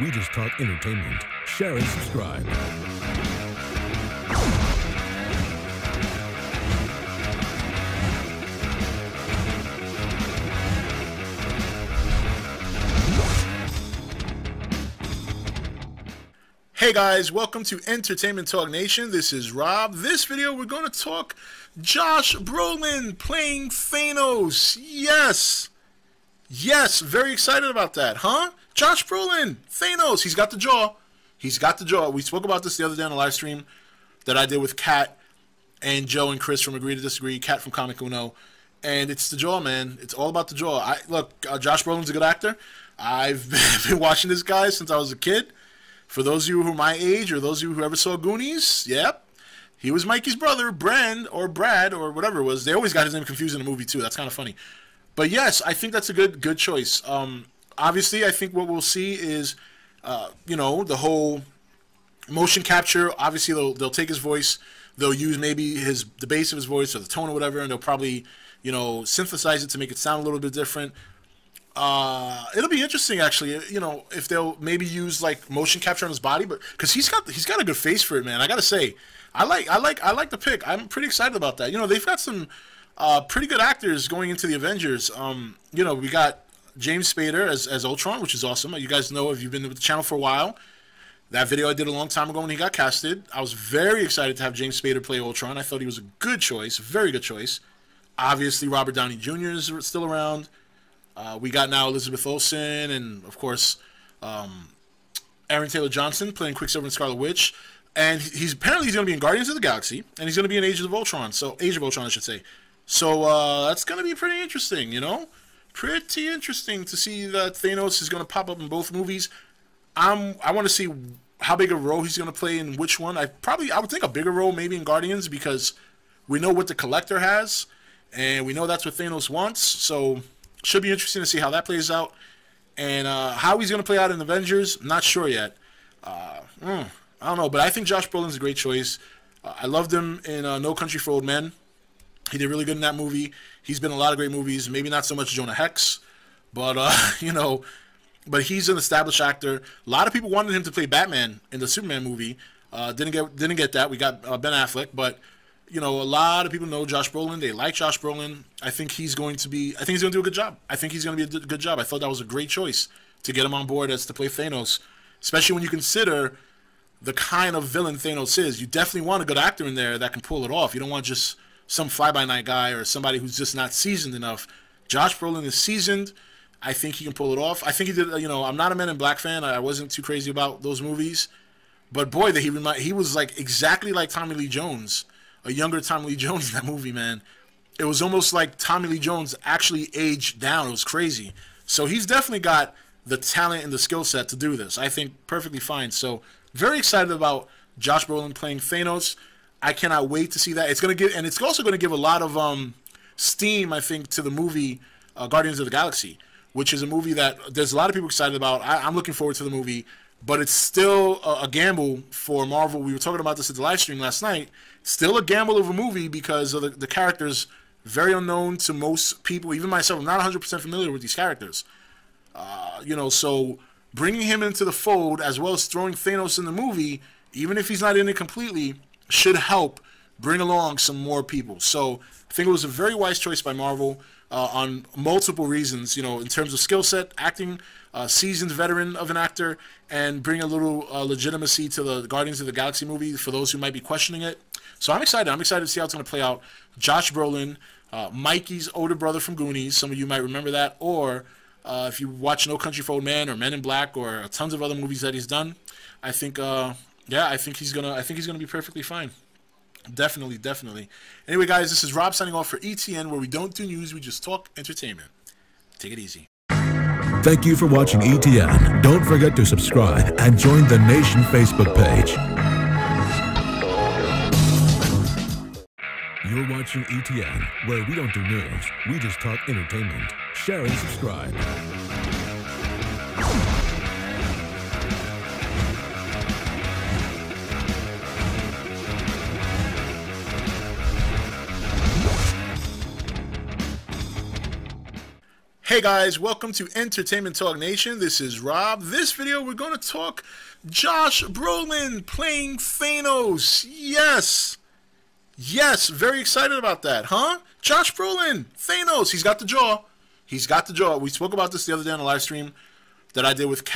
We just talk entertainment. Share and subscribe. Hey guys, welcome to Entertainment Talk Nation. This is Rob. This video we're going to talk Josh Brolin playing Thanos. Yes, very excited about that, huh? Josh Brolin, Thanos, he's got the jaw. He's got the jaw. We spoke about this the other day on the live stream that I did with Kat and Joe and Chris from Agree to Disagree, Kat from Comic Uno, and it's the jaw, man. It's all about the jaw. Look, Josh Brolin's a good actor. I've been watching this guy since I was a kid. For those of you who are my age, or those of you who ever saw Goonies, yep, he was Mikey's brother, Bren, or Brad, or whatever it was. They always got his name confused in the movie, too. That's kind of funny. But yes, I think that's a good choice. Obviously, I think what we'll see is, you know, the whole motion capture. Obviously, they'll take his voice. They'll use maybe the bass of his voice or the tone or whatever, and they'll probably, you know, synthesize it to make it sound a little bit different. It'll be interesting, actually, you know, if they'll maybe use like motion capture on his body, but because he's got a good face for it, man. I gotta say, I like the pick. I'm pretty excited about that. You know, they've got some pretty good actors going into the Avengers. You know, we got James Spader as Ultron, which is awesome. You guys know, if you've been with the channel for a while, that video I did a long time ago when he got casted, I was very excited to have James Spader play Ultron. I thought he was a good choice, very good choice. Obviously, Robert Downey Jr. is still around. We got now Elizabeth Olsen and, of course, Aaron Taylor-Johnson playing Quicksilver and Scarlet Witch. And apparently he's going to be in Guardians of the Galaxy, and he's going to be in Age of Ultron. So that's going to be pretty interesting, you know? Pretty interesting to see that Thanos is going to pop up in both movies. I want to see how big a role he's going to play in which one. I would think a bigger role maybe in Guardians, because we know what the Collector has, and we know that's what Thanos wants. So should be interesting to see how that plays out. And how he's going to play out in Avengers, not sure yet. I don't know, but I think Josh Brolin's a great choice. I loved him in No Country for Old Men. He did really good in that movie. He's been in a lot of great movies, maybe not so much Jonah Hex, but, you know, but he's an established actor. A lot of people wanted him to play Batman in the Superman movie. Didn't get that. We got Ben Affleck, but you know, a lot of people know Josh Brolin. They like Josh Brolin. I think he's going to do a good job. I thought that was a great choice to get him on board as to play Thanos, especially when you consider the kind of villain Thanos is. You definitely want a good actor in there that can pull it off. You don't want just some fly-by-night guy or somebody who's just not seasoned enough. Josh Brolin is seasoned. I think he can pull it off. I think he did, you know, I'm not a Men in Black fan. I wasn't too crazy about those movies. But boy, that he was like exactly like Tommy Lee Jones. A younger Tommy Lee Jones in that movie, man. It was almost like Tommy Lee Jones actually aged down. It was crazy. So he's definitely got the talent and the skill set to do this. I think perfectly fine. So very excited about Josh Brolin playing Thanos. I cannot wait to see that. It's gonna give, and it's also gonna give a lot of steam, I think, to the movie Guardians of the Galaxy, which is a movie that there's a lot of people excited about. I'm looking forward to the movie. But it's still a gamble for Marvel. We were talking about this at the live stream last night. Still a gamble of a movie because of the characters, very unknown to most people. Even myself, I'm not 100% familiar with these characters. You know, so bringing him into the fold, as well as throwing Thanos in the movie, even if he's not in it completely, should help bring along some more people. So I think it was a very wise choice by Marvel on multiple reasons, you know, in terms of skill set, acting, seasoned veteran of an actor, and bring a little legitimacy to the Guardians of the Galaxy movie for those who might be questioning it. So I'm excited. I'm excited to see how it's going to play out. Josh Brolin, Mikey's older brother from Goonies. Some of you might remember that. Or if you watch No Country for Old Men or Men in Black or tons of other movies that he's done, I think, yeah, I think he's gonna be perfectly fine. Definitely, definitely. Anyway, guys, this is Rob signing off for ETN, where we don't do news, we just talk entertainment. Take it easy. Thank you for watching ETN. Don't forget to subscribe and join the Nation Facebook page. You're watching ETN, where we don't do news, we just talk entertainment. Share and subscribe. Hey guys, welcome to Entertainment Talk Nation. This is Rob. This video we're going to talk Josh Brolin playing Thanos. Yes, very excited about that, huh? Josh Brolin, Thanos, he's got the jaw. We spoke about this the other day on the live stream that I did with Kat.